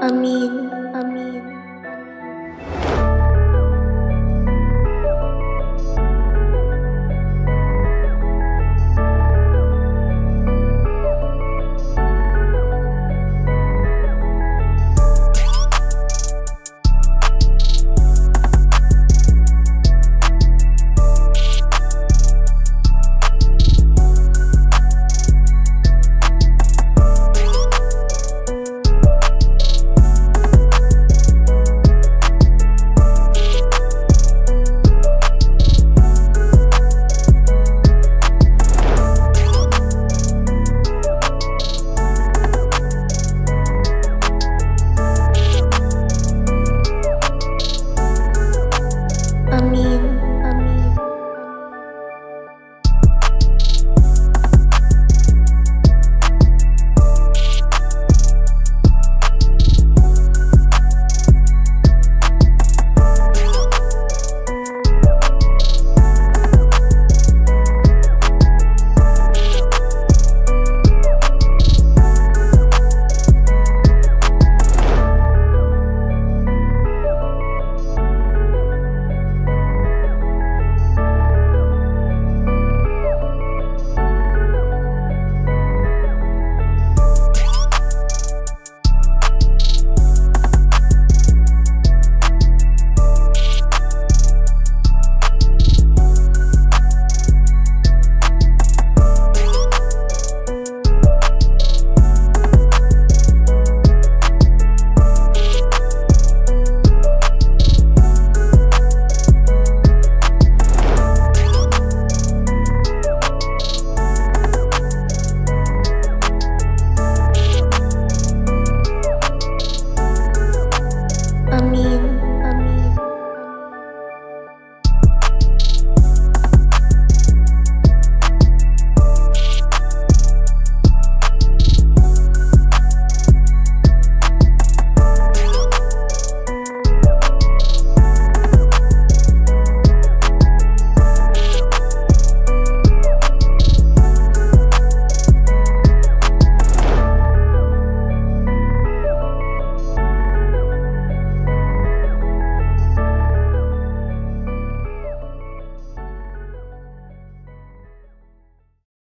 Amin.